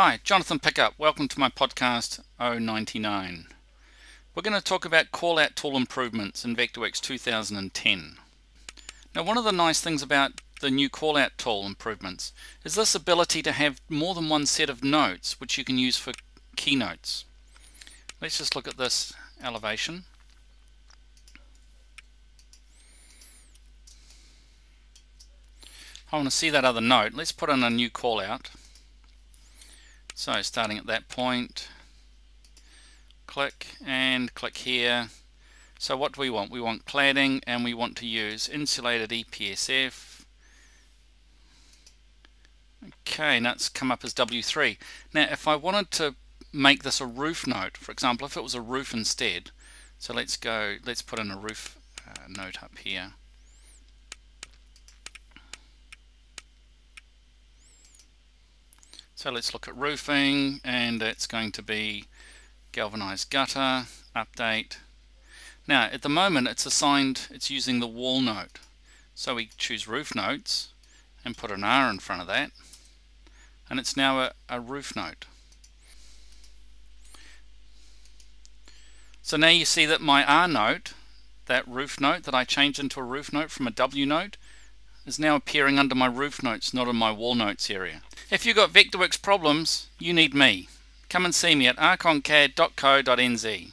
Hi, Jonathan Pickup. Welcome to my podcast 099. We're going to talk about callout tool improvements in Vectorworks 2010. Now, one of the nice things about the new callout tool improvements is this ability to have more than one set of notes which you can use for keynotes. Let's just look at this elevation. I want to see that other note. Let's put in a new callout. So starting at that point, click and click here. So what do we want? We want cladding and we want to use insulated EPSF. Okay, now it's come up as W3. Now if I wanted to make this a roof note, for example, if it was a roof instead, so let's put in a roof note up here. So let's look at roofing, and it's going to be galvanized gutter, update. Now at the moment it's assigned, it's using the wall note. So we choose roof notes and put an R in front of that, and it's now a roof note. So now you see that my R note, that roof note that I changed into a roof note from a W note, is now appearing under my roof notes, not in my wall notes area. If you've got Vectorworks problems, you need me. Come and see me at archoncad.co.nz.